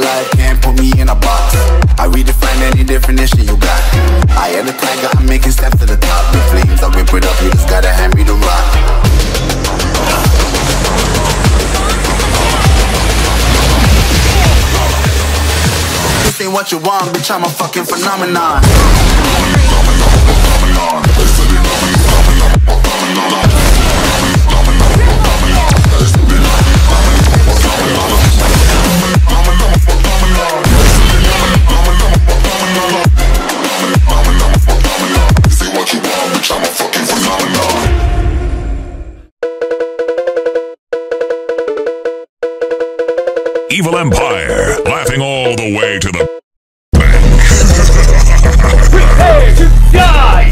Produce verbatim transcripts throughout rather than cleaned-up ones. life, can't put me in a box. I redefine any definition you got. I am the tiger, I'm making steps to the top. The flames, I whip it up, you just gotta hand me the rock. This ain't what you want, bitch, I'm a fucking phenomenon. Evil Empire, laughing all the way to the bank. Prepare to die!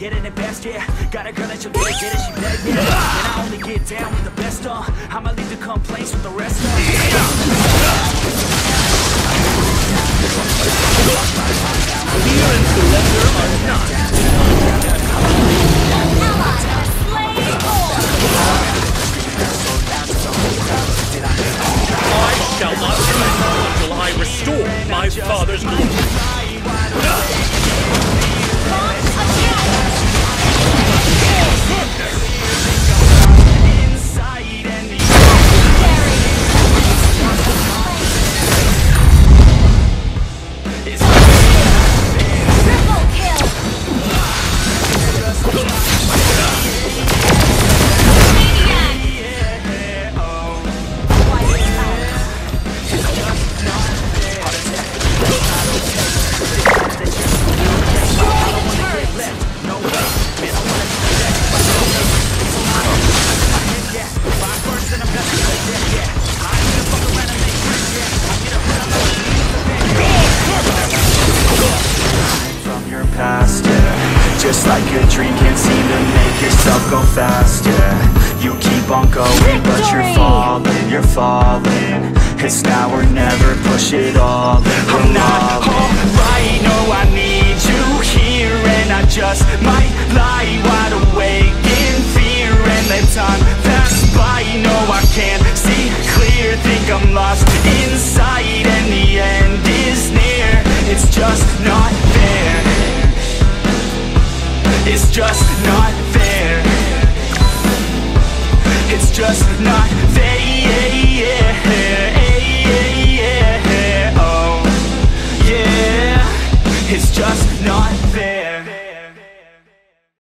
getting it best, yeah. Got a girl that you'll get, get it, she better get it. And I only get down with the best on. I'ma leave the complaints with the rest of fear and surrender are not. I shall not surrender until I restore my father's glory. Just like your dream can't seem to make yourself go faster. You keep on going, but you're falling, you're falling. It's now or never, push it all in. I'm not alright, no, I need you here. And I just might lie wide awake in fear and let time pass by. No, I can't see clear, think I'm lost inside, and the end is near. It's just not fair. It's just not fair. It's just not fair. Oh, yeah. It's just not fair.